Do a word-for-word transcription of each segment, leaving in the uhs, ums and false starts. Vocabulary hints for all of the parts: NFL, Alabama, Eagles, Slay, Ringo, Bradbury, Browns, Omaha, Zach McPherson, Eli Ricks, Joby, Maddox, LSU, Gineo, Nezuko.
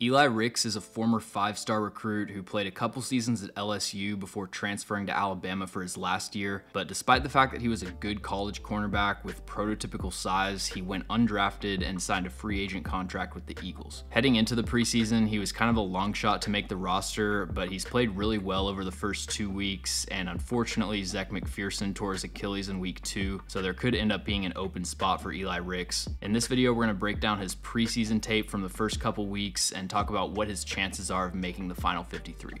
Eli Ricks is a former five-star recruit who played a couple seasons at L S U before transferring to Alabama for his last year, but despite the fact that he was a good college cornerback with prototypical size, he went undrafted and signed a free agent contract with the Eagles. Heading into the preseason, he was kind of a long shot to make the roster, but he's played really well over the first two weeks, and unfortunately, Zach McPherson tore his Achilles in week two, so there could end up being an open spot for Eli Ricks. In this video, we're going to break down his preseason tape from the first couple weeks and talk about what his chances are of making the final fifty-three.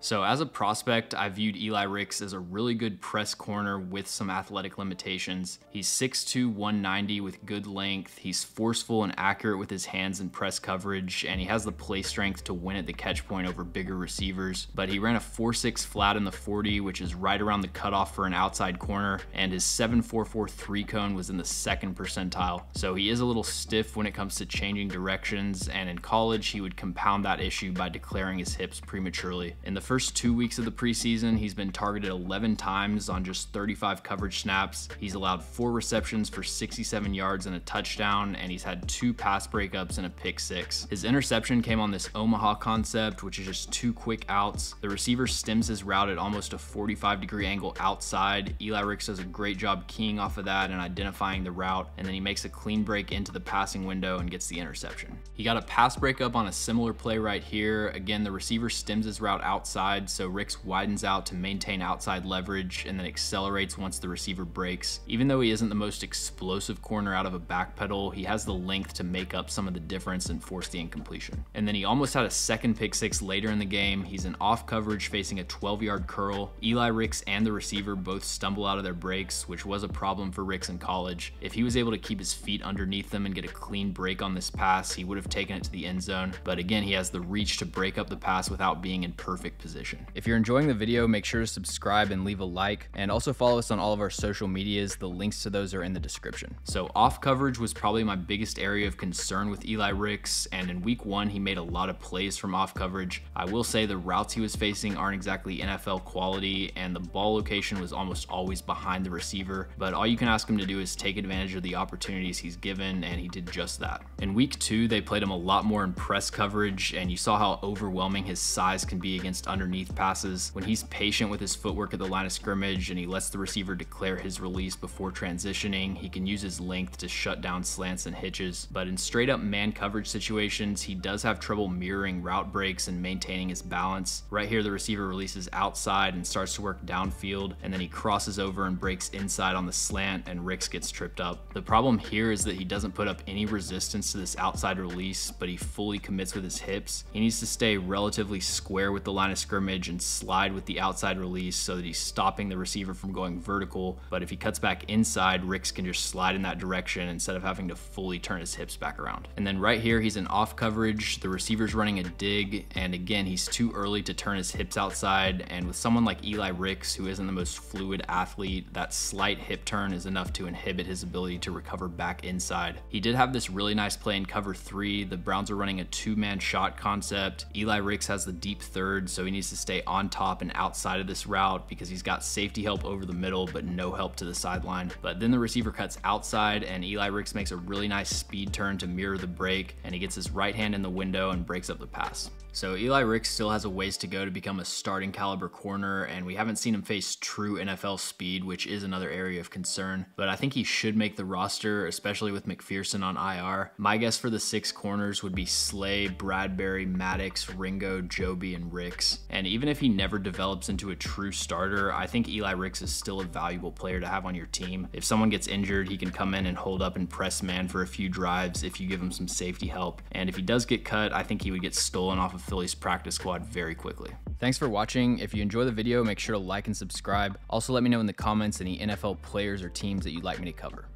So as a prospect, I viewed Eli Ricks as a really good press corner with some athletic limitations. He's six two, one ninety with good length, he's forceful and accurate with his hands in press coverage, and he has the play strength to win at the catch point over bigger receivers. But he ran a four six flat in the forty, which is right around the cutoff for an outside corner, and his seven four four three cone was in the second percentile. So he is a little stiff when it comes to changing directions, and in college he would compound that issue by declaring his hips prematurely. In the first First two weeks of the preseason, he's been targeted eleven times on just thirty-five coverage snaps. He's allowed four receptions for sixty-seven yards and a touchdown, and he's had two pass breakups and a pick six. His interception came on this Omaha concept, which is just two quick outs. The receiver stems his route at almost a forty-five degree angle outside. Eli Ricks does a great job keying off of that and identifying the route, and then he makes a clean break into the passing window and gets the interception. He got a pass breakup on a similar play right here. Again, the receiver stems his route outside, so Ricks widens out to maintain outside leverage and then accelerates once the receiver breaks. Even though he isn't the most explosive corner out of a backpedal, he has the length to make up some of the difference and force the incompletion. And then he almost had a second pick six later in the game. He's in off coverage facing a twelve yard curl. Eli Ricks and the receiver both stumble out of their breaks, which was a problem for Ricks in college. If he was able to keep his feet underneath them and get a clean break on this pass, he would have taken it to the end zone. But again, he has the reach to break up the pass without being in perfect position. If you're enjoying the video, make sure to subscribe and leave a like, and also follow us on all of our social medias. The links to those are in the description. So off coverage was probably my biggest area of concern with Eli Ricks, and in week one, he made a lot of plays from off coverage. I will say the routes he was facing aren't exactly N F L quality, and the ball location was almost always behind the receiver, but all you can ask him to do is take advantage of the opportunities he's given, and he did just that. In week two, they played him a lot more in press coverage, and you saw how overwhelming his size can be against under underneath passes. When he's patient with his footwork at the line of scrimmage and he lets the receiver declare his release before transitioning, he can use his length to shut down slants and hitches. But in straight up man coverage situations, he does have trouble mirroring route breaks and maintaining his balance. Right here, the receiver releases outside and starts to work downfield, and then he crosses over and breaks inside on the slant, and Ricks gets tripped up. The problem here is that he doesn't put up any resistance to this outside release, but he fully commits with his hips. He needs to stay relatively square with the line of scrimmage and slide with the outside release so that he's stopping the receiver from going vertical. But if he cuts back inside, Ricks can just slide in that direction instead of having to fully turn his hips back around. And then right here, he's in off coverage. The receiver's running a dig, and again, he's too early to turn his hips outside. And with someone like Eli Ricks, who isn't the most fluid athlete, that slight hip turn is enough to inhibit his ability to recover back inside. He did have this really nice play in cover three. The Browns are running a two-man shot concept. Eli Ricks has the deep third, so he needs to stay on top and outside of this route because he's got safety help over the middle but no help to the sideline. But then the receiver cuts outside, and Eli Ricks makes a really nice speed turn to mirror the break, and he gets his right hand in the window and breaks up the pass. So Eli Ricks still has a ways to go to become a starting caliber corner, and we haven't seen him face true N F L speed, which is another area of concern, but I think he should make the roster, especially with McPherson on I R. My guess for the six corners would be Slay, Bradbury, Maddox, Ringo, Joby, and Ricks. And even if he never develops into a true starter, I think Eli Ricks is still a valuable player to have on your team. If someone gets injured, he can come in and hold up and press man for a few drives if you give him some safety help. And if he does get cut, I think he would get stolen off of Philly's practice squad very quickly. Thanks for watching. If you enjoy the video, make sure to like and subscribe. Also, let me know in the comments any N F L players or teams that you'd like me to cover.